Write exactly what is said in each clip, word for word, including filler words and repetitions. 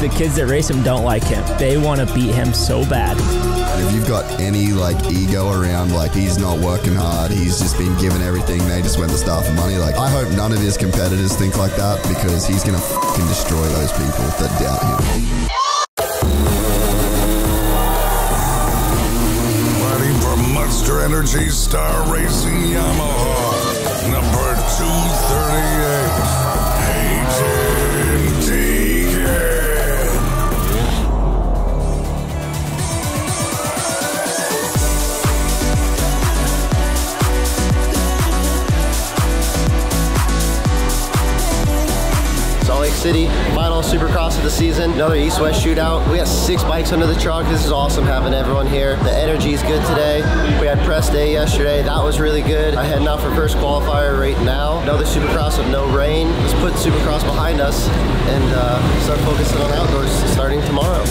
the kids that race him don't like him. They want to beat him so bad. If you've got any like ego around, like he's not working hard, he's just been given everything, they just went to start for money. Like, I hope none of his competitors think like that, because he's gonna fucking destroy those people that doubt him. Riding for Monster Energy Star Racing Yamaha, number two thirty-eight. City, final Supercross of the season, another east-west shootout. We got six bikes under the truck. This is awesome having everyone here. The energy is good today. We had press day yesterday. That was really good. I'm heading out for first qualifier right now. Another Supercross with no rain. Let's put Supercross behind us and uh, start focusing on outdoors starting tomorrow.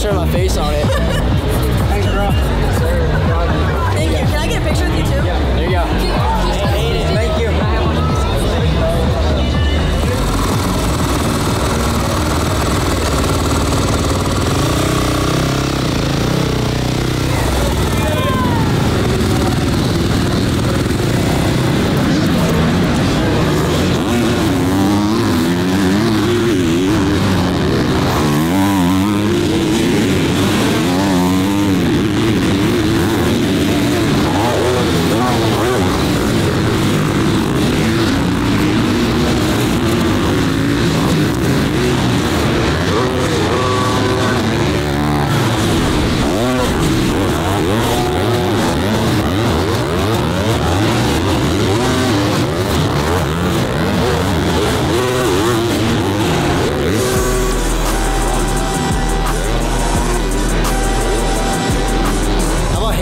Sure, my face on it. Thanks, bro.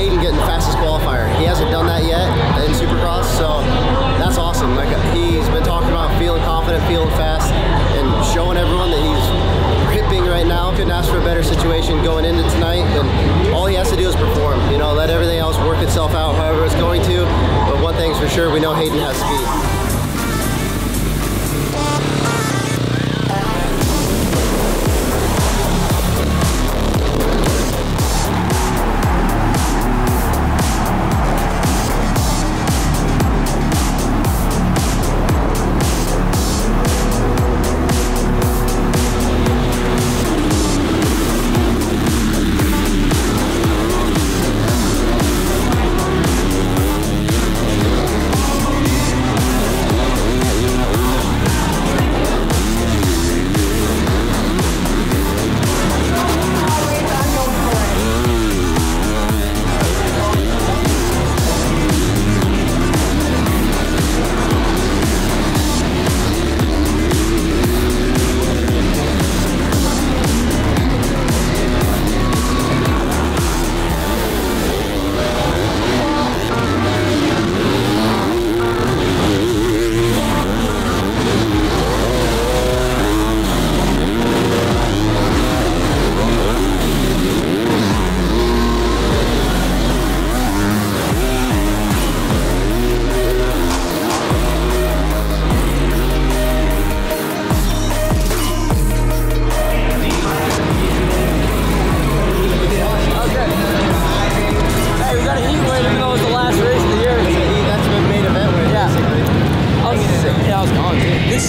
Haiden getting the fastest qualifier. He hasn't done that yet in Supercross, so that's awesome. Like, he's been talking about feeling confident, feeling fast, and showing everyone that he's ripping right now. Couldn't ask for a better situation going into tonight, and all he has to do is perform. You know, let everything else work itself out however it's going to, but one thing's for sure, we know Haiden has speed.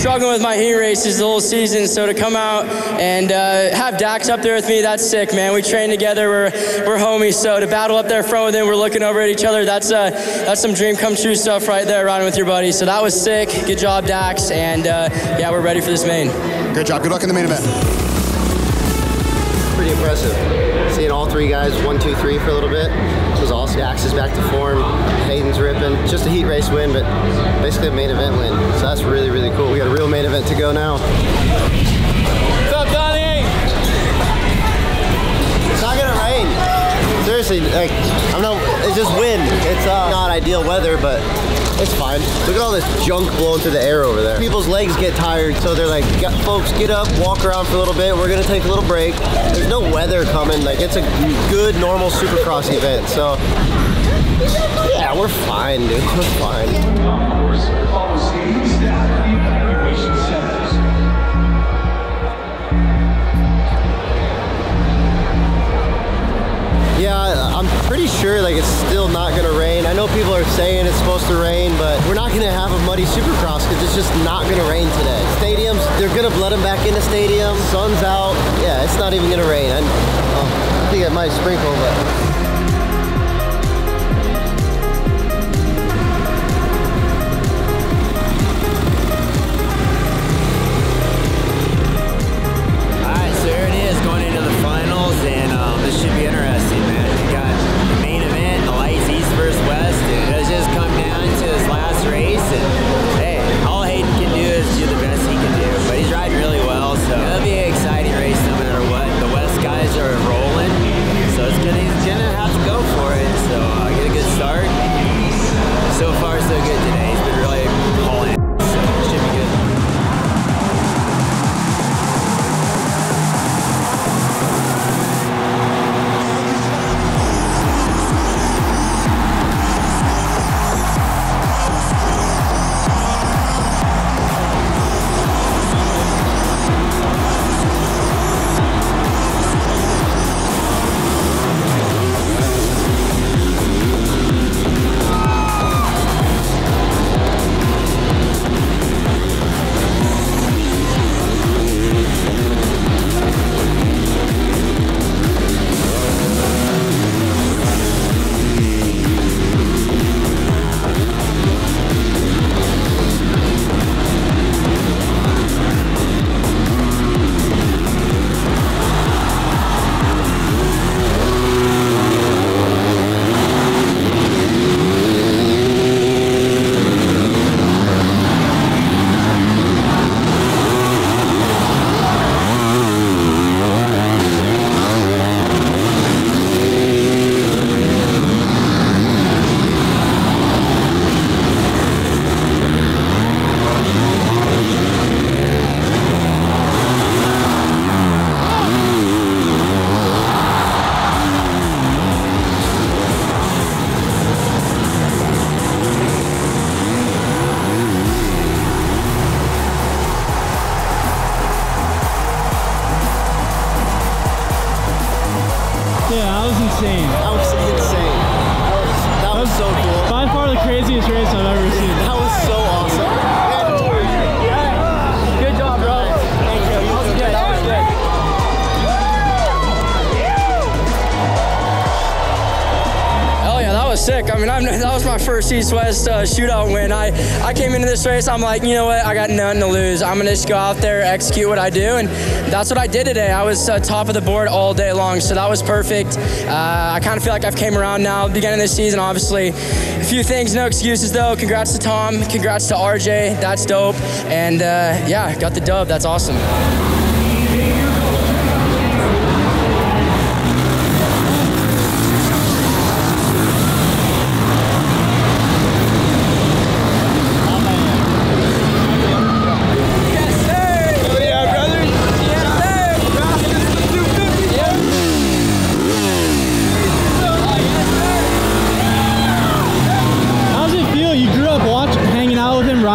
Struggling with my heat races the whole season, so to come out and uh, have Dax up there with me, that's sick, man. We train together, we're we're homies, so to battle up there front with him, we're looking over at each other, that's uh, that's some dream come true stuff right there, riding with your buddy. So that was sick. Good job, Dax, and uh, yeah, we're ready for this main. Good job. Good luck in the main event. Pretty impressive. Seeing all three guys, one, two, three for a little bit. This was awesome. Dax is back to form. Haiden's ripping. Just a heat race win, but basically a main event win. So that's really, really cool. We got a real main event to go now. What's up, Donnie? It's not gonna rain. Seriously, like, I'm not, it's just wind. It's uh, not ideal weather, but it's fine. Look at all this junk blowing through the air over there. People's legs get tired, so they're like, folks, get up, walk around for a little bit. We're gonna take a little break. There's no weather coming. Like, it's a good, normal Supercross event, so. Yeah, we're fine, dude. We're fine. Yeah, I'm pretty sure like it's still not gonna rain. I know people are saying it's supposed to rain, but we're not gonna have a muddy Supercross because it's just not gonna rain today. Stadiums, they're gonna let them back into stadiums. Sun's out. Yeah, it's not even gonna rain. I, well, I think it might sprinkle, but. Rolling, so it's gonna, it's gonna was sick. I mean, I've, that was my first East West uh, shootout win. I, I came into this race, I'm like, you know what, I got nothing to lose. I'm gonna just go out there, execute what I do, and that's what I did today. I was uh, top of the board all day long, so that was perfect. Uh, I kind of feel like I've came around now, beginning of the season, obviously. A few things, no excuses though. Congrats to Tom, congrats to R J, that's dope. And uh, yeah, got the dub, that's awesome.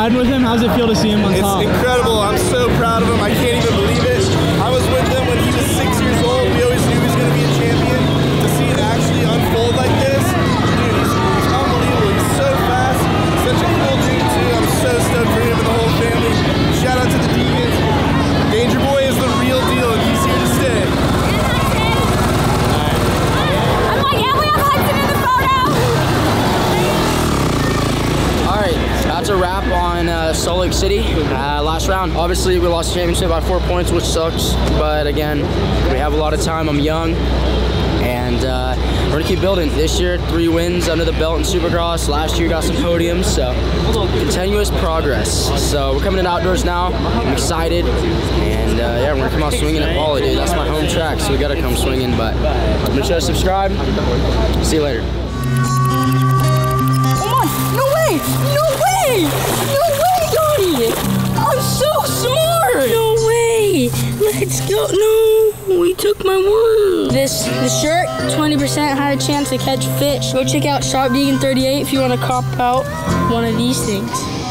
With him, how's it feel to see him on it's top? It's incredible. I'm so proud of him. I can't even believe it. I was with him when he was six years old. We always knew he was going to be a champion. To see it actually unfold like this, dude, he's, he's unbelievable. He's so fast. Such a cool dude too. I'm so stoked for him and the whole family. Shout out to the Deegans. Danger Boy is the real deal, and he's here to stay. I'm like, yeah, we all liked him in the photo. All right. That's a wrap on uh, Salt Lake City. Uh, last round, obviously we lost the championship by four points, which sucks. But again, we have a lot of time. I'm young, and uh, we're gonna keep building. This year, three wins under the belt in Supercross. Last year, got some podiums, so continuous progress. So we're coming in outdoors now. I'm excited, and uh, yeah, we're gonna come out swinging at Paula, dude. That's my home track, so we gotta come swinging. But make sure to subscribe. See you later. Come on! No way! No way! No way, Donnie! I'm so sorry! No way! Let's go! No! We took my word! This the shirt, twenty percent higher chance to catch fish. Go check out Shop Deegan thirty-eight if you want to cop out one of these things.